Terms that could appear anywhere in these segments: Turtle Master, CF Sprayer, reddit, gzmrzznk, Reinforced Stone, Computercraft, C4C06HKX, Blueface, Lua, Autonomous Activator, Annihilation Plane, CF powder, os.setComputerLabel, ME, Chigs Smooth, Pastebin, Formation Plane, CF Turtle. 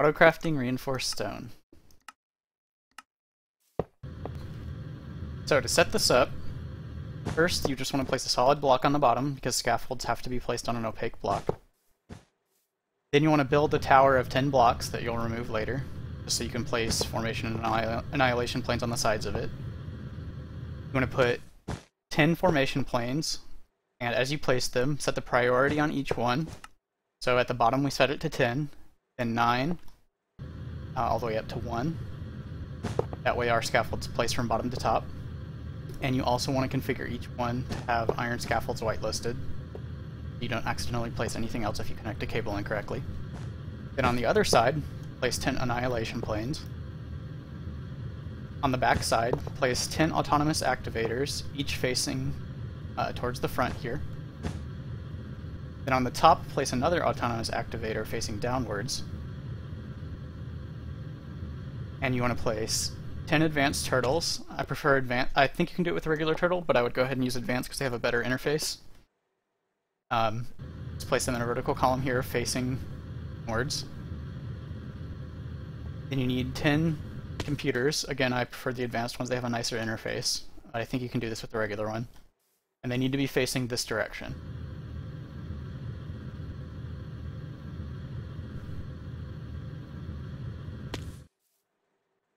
Autocrafting reinforced stone. So to set this up, first you just want to place a solid block on the bottom because scaffolds have to be placed on an opaque block. Then you want to build a tower of 10 blocks that you'll remove later, just so you can place formation and annihilation planes on the sides of it. You want to put 10 formation planes, and as you place them, set the priority on each one. So at the bottom we set it to 10, then 9, all the way up to 1. That way our scaffold's placed from bottom to top. And you also want to configure each one to have iron scaffolds whitelisted. You don't accidentally place anything else if you connect a cable incorrectly. Then on the other side, place 10 annihilation planes. On the back side, place 10 autonomous activators, each facing towards the front here. Then on the top, place another autonomous activator facing downwards. And you want to place 10 advanced turtles. I prefer advanced. I think you can do it with a regular turtle, but I would go ahead and use advanced because they have a better interface. Just place them in a vertical column here facing northwards. Then you need 10 computers. Again, I prefer the advanced ones, they have a nicer interface. I think you can do this with the regular one. And they need to be facing this direction.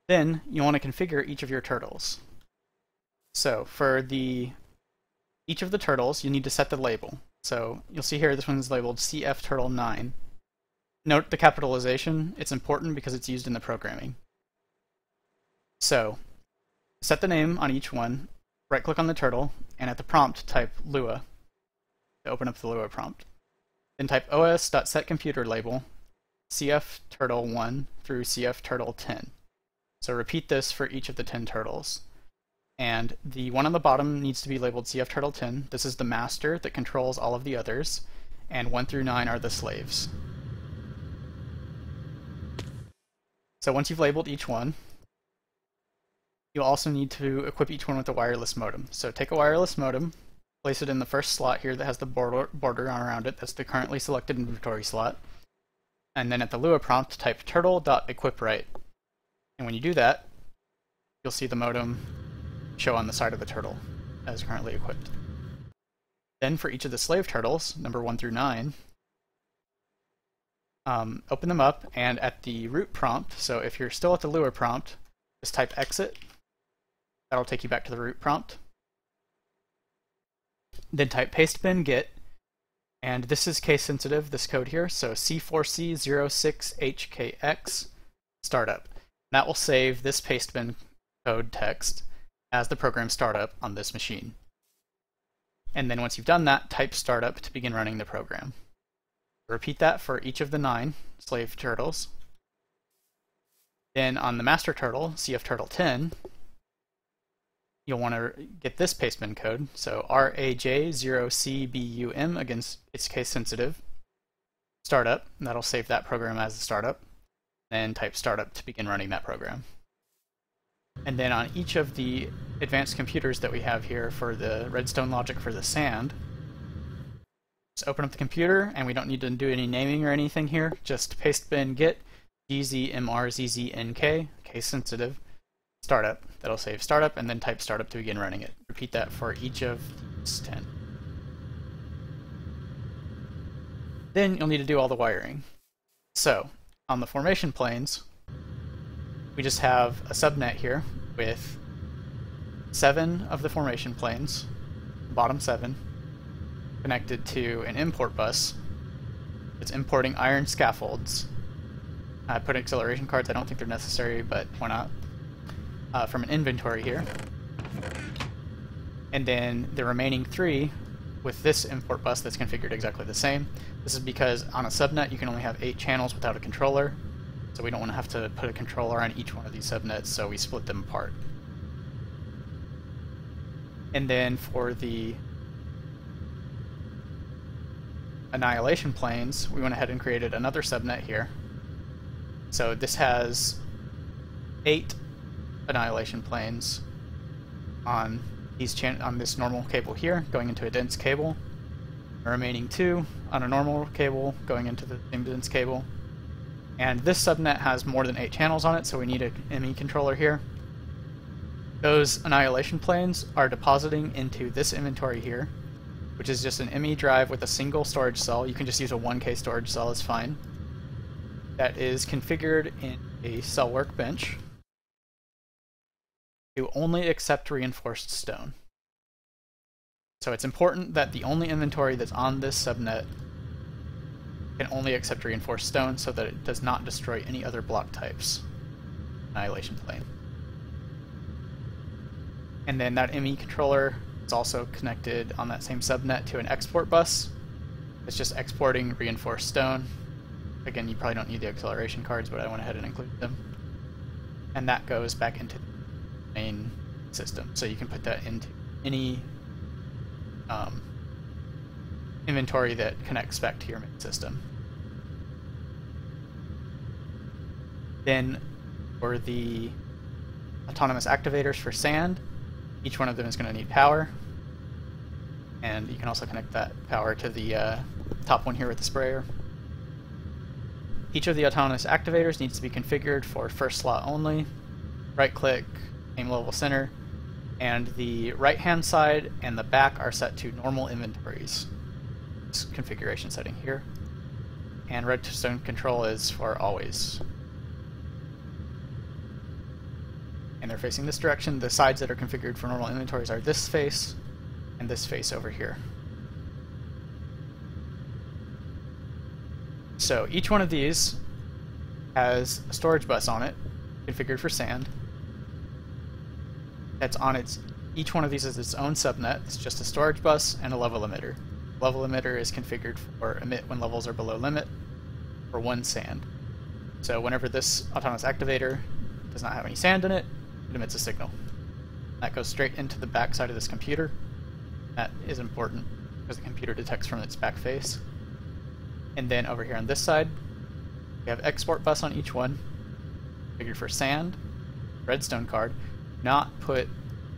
Then you want to configure each of your turtles. So for each of the turtles, you need to set the label. So you'll see here this one's labeled CF Turtle 9. Note the capitalization. It's important because it's used in the programming. So set the name on each one, right click on the turtle, and at the prompt type Lua to open up the Lua prompt. Then type os.setComputerLabel CF Turtle 1 through CF Turtle 10. So repeat this for each of the 10 turtles. And the one on the bottom needs to be labeled CF Turtle 10. This is the master that controls all of the others, and 1 through 9 are the slaves. So once you've labeled each one, you'll also need to equip each one with a wireless modem. So take a wireless modem, place it in the first slot here that has the border around it. That's the currently selected inventory slot. And then at the Lua prompt, type turtle.equipright. And when you do that, you'll see the modem show on the side of the turtle as currently equipped. Then for each of the slave turtles, number 1 through 9, open them up, and at the root prompt, so if you're still at the Lua prompt, just type exit. That'll take you back to the root prompt. Then type pastebin get, and this is case sensitive, this code here, so C4C06HKX startup. That will save this pastebin code text as the program startup on this machine. And then once you've done that, type startup to begin running the program. Repeat that for each of the 9 slave turtles. Then on the master turtle, CF Turtle 10, you'll want to get this pastebin code, so RAJ0CBUM, again, it's case sensitive, startup, and that'll save that program as the startup. Then type startup to begin running that program. And then on each of the advanced computers that we have here for the redstone logic for the sand, just open up the computer, and we don't need to do any naming or anything here, just pastebin get gzmrzznk, case sensitive, startup. That'll save startup, and then type startup to begin running it. Repeat that for each of these 10. Then you'll need to do all the wiring. So on the formation planes, we just have a subnet here with 7 of the formation planes, the bottom 7, connected to an import bus. It's importing iron scaffolds. I put acceleration cards, I don't think they're necessary, but why not? From an inventory here. And then the remaining 3 with this import bus that's configured exactly the same. This is because on a subnet you can only have 8 channels without a controller, so we don't want to have to put a controller on each one of these subnets, so we split them apart. And then for the annihilation planes, we went ahead and created another subnet here. So this has 8 annihilation planes on this normal cable here, going into a dense cable. The remaining 2 on a normal cable, going into the same dense cable. And this subnet has more than 8 channels on it, so we need a ME controller here. Those annihilation planes are depositing into this inventory here, which is just an ME drive with a single storage cell. You can just use a 1K storage cell, it's fine. That is configured in a cell workbench to only accept reinforced stone. So it's important that the only inventory that's on this subnet can only accept reinforced stone so that it does not destroy any other block types. Annihilation plane. And then that ME controller is also connected on that same subnet to an export bus. It's just exporting reinforced stone. Again, you probably don't need the acceleration cards, but I went ahead and included them. And that goes back into the main system. So you can put that into any inventory that connects back to your main system. Then for the autonomous activators for sand, each one of them is going to need power, and you can also connect that power to the top one here with the sprayer. Each of the autonomous activators needs to be configured for first slot only. Right click, aim level center, and the right hand side and the back are set to normal inventories. This configuration setting here. And redstone control is for always. And they're facing this direction. The sides that are configured for normal inventories are this face and this face over here. So each one of these has a storage bus on it, configured for sand. That's on its, each one of these is its own subnet. It's just a storage bus and a level emitter. Level emitter is configured for emit when levels are below limit for 1 sand. So whenever this autonomous activator does not have any sand in it, it emits a signal. That goes straight into the back side of this computer. That is important because the computer detects from its back face. And then over here on this side, we have export bus on each one, configured for sand, redstone card. Not put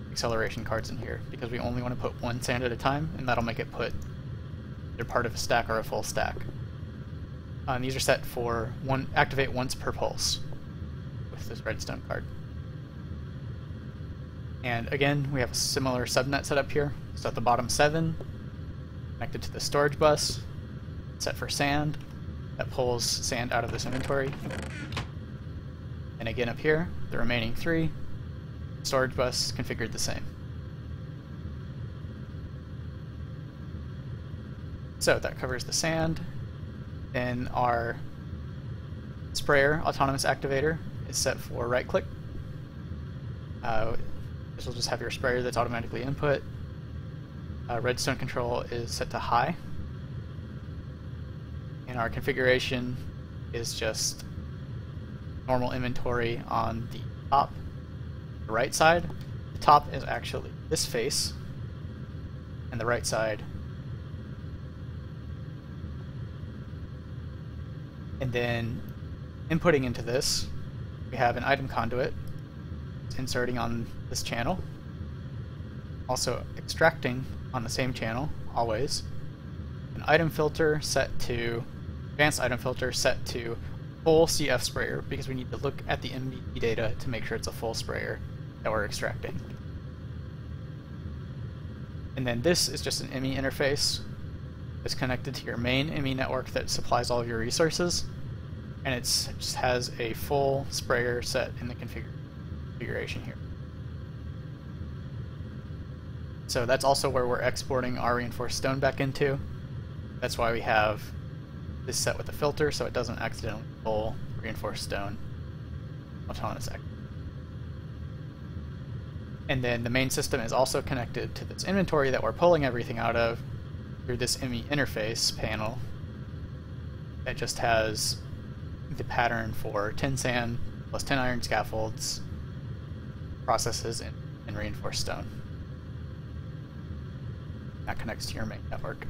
acceleration cards in here because we only want to put 1 sand at a time, and that'll make it put either part of a stack or a full stack. And these are set for activate once per pulse with this redstone card. And again, we have a similar subnet set up here. So at the bottom 7, connected to the storage bus, set for sand, that pulls sand out of this inventory. And again up here, the remaining 3. Storage bus configured the same. So that covers the sand. Then our sprayer autonomous activator is set for right click. This will just have your sprayer that's automatically input. Redstone control is set to high. And our configuration is just normal inventory on the top. The right side, the top is actually this face, and the right side. And then inputting into this, we have an item conduit, it's inserting on this channel, also extracting on the same channel, always. An item filter set to, advanced item filter set to full CF sprayer, because we need to look at the ME data to make sure it's a full sprayer that we're extracting. And then this is just an ME interface. It's connected to your main ME network that supplies all of your resources, and it just has a full sprayer set in the configuration here. So that's also where we're exporting our reinforced stone back into. That's why we have this set with a filter so it doesn't accidentally pull reinforced stone autonomous act. And then the main system is also connected to this inventory that we're pulling everything out of through this ME interface panel that just has the pattern for 10 sand plus 10 iron scaffolds, processes, and reinforced stone. That connects to your main network.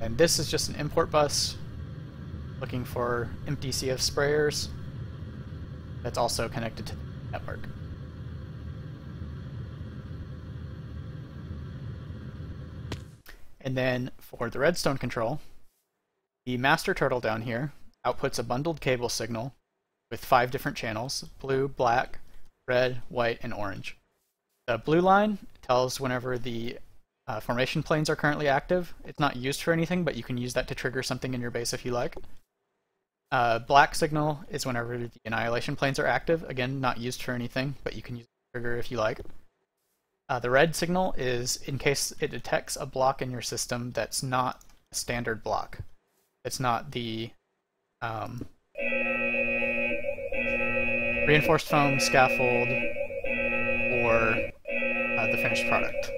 And this is just an import bus looking for empty CF sprayers that's also connected to the network. And then for the redstone control, the master turtle down here outputs a bundled cable signal with 5 different channels: blue, black, red, white, and orange. The blue line tells whenever the formation planes are currently active. It's not used for anything, but you can use that to trigger something in your base if you like. Black signal is whenever the annihilation planes are active. Again, not used for anything, but you can use the trigger if you like. The red signal is in case it detects a block in your system that's not a standard block. It's not the reinforced foam, scaffold, or the finished product.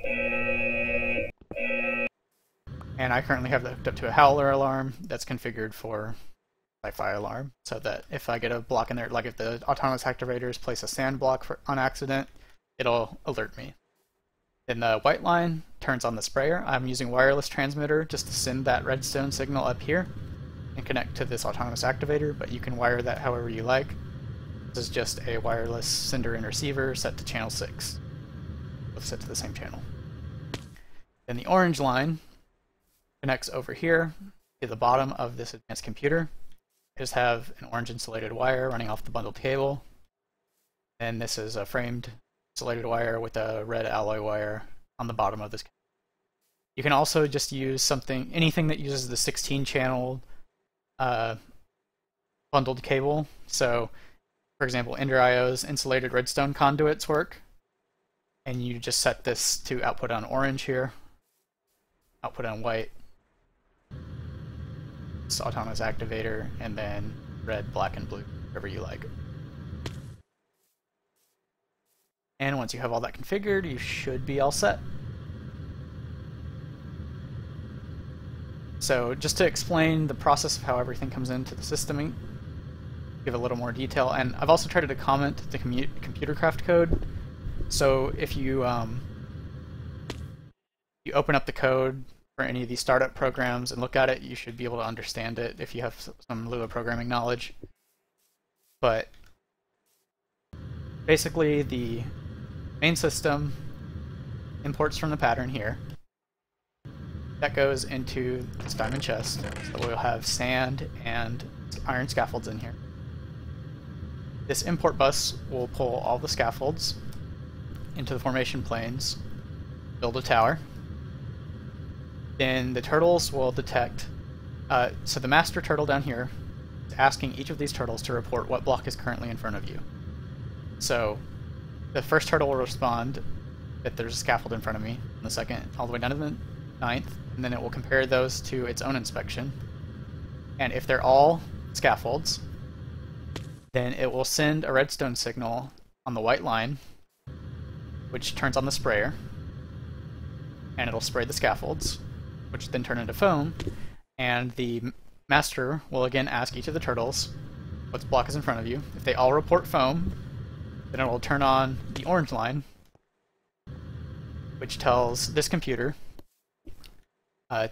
And I currently have that hooked up to a howler alarm that's configured for sci-fi alarm, so that if I get a block in there, like if the autonomous activators place a sand block on accident, it'll alert me. Then the white line turns on the sprayer. I'm using wireless transmitter just to send that redstone signal up here and connect to this autonomous activator, but you can wire that however you like. This is just a wireless sender and receiver set to channel 6. Both set to the same channel. Then the orange line connects over here to the bottom of this advanced computer. I just have an orange insulated wire running off the bundled cable. And this is a framed insulated wire with a red alloy wire on the bottom of this. You can also just use something, anything that uses the 16-channel bundled cable. So, for example, Ender.io's insulated redstone conduits work. And you just set this to output on orange here, output on white, autonomous activator, and then red, black, and blue, whatever you like. And once you have all that configured, you should be all set. So just to explain the process of how everything comes into the system, give a little more detail, and I've also tried to comment the computercraft code. So if you you open up the code for any of these startup programs and look at it, you should be able to understand it if you have some Lua programming knowledge. But basically, the main system imports from the pattern here. That goes into this diamond chest, so we'll have sand and iron scaffolds in here. This import bus will pull all the scaffolds into the formation planes, build a tower. Then the turtles will detect, so the master turtle down here is asking each of these turtles to report what block is currently in front of you. So the first turtle will respond that there's a scaffold in front of me, and the second all the way down to the 9th, and then it will compare those to its own inspection. And if they're all scaffolds, then it will send a redstone signal on the white line, which turns on the sprayer, and it'll spray the scaffolds, which then turn into foam, and the master will again ask each of the turtles what block is in front of you. If they all report foam, then it will turn on the orange line, which tells this computer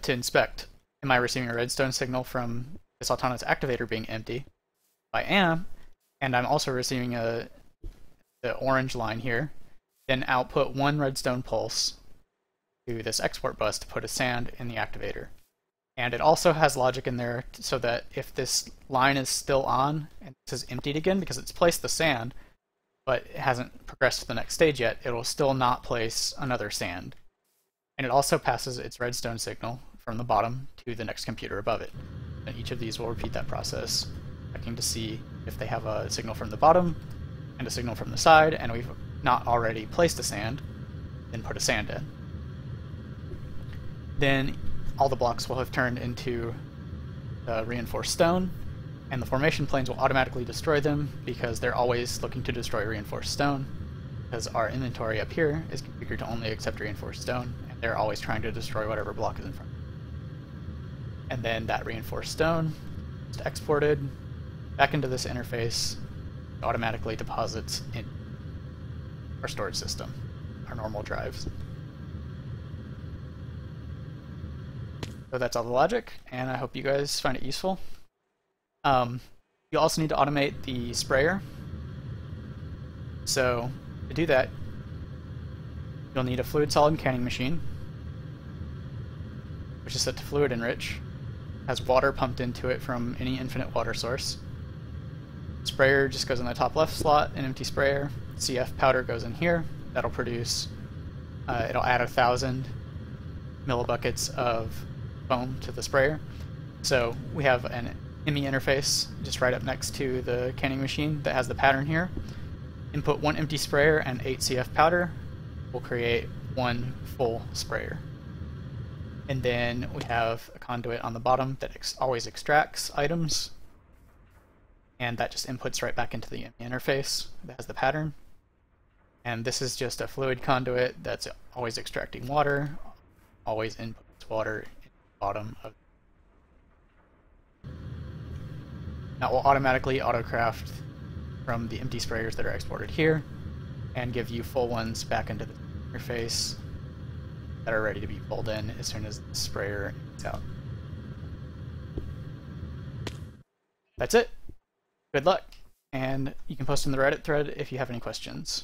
to inspect. Am I receiving a redstone signal from this autonomous activator being empty? I am, and I'm also receiving the orange line here. Then output 1 redstone pulse to this export bus to put a sand in the activator. And it also has logic in there so that if this line is still on and this is emptied again because it's placed the sand, but it hasn't progressed to the next stage yet, it will still not place another sand. And it also passes its redstone signal from the bottom to the next computer above it. And each of these will repeat that process, checking to see if they have a signal from the bottom and a signal from the side, and we've not already placed a sand, then put a sand in. Then all the blocks will have turned into reinforced stone, and the formation planes will automatically destroy them because they're always looking to destroy reinforced stone, because our inventory up here is configured to only accept reinforced stone, and they're always trying to destroy whatever block is in front. And then that reinforced stone is exported back into this interface, automatically deposits in our storage system, our normal drives. So that's all the logic, and I hope you guys find it useful. You also need to automate the sprayer. So to do that, you'll need a fluid solid canning machine. which is set to fluid enrich, has water pumped into it from any infinite water source. Sprayer just goes in the top left slot, an empty sprayer. CF powder goes in here. That'll produce, it'll add 1,000 millibuckets of foam to the sprayer. So we have an ME interface just right up next to the canning machine that has the pattern here. Input 1 empty sprayer and 8 CF powder will create 1 full sprayer. And then we have a conduit on the bottom that always extracts items, and that just inputs right back into the ME interface that has the pattern. And this is just a fluid conduit that's always extracting water, always inputs water in the bottom of. That will automatically autocraft from the empty sprayers that are exported here and give you full ones back into the interface that are ready to be pulled in as soon as the sprayer is out. That's it. Good luck, and you can post in the Reddit thread if you have any questions.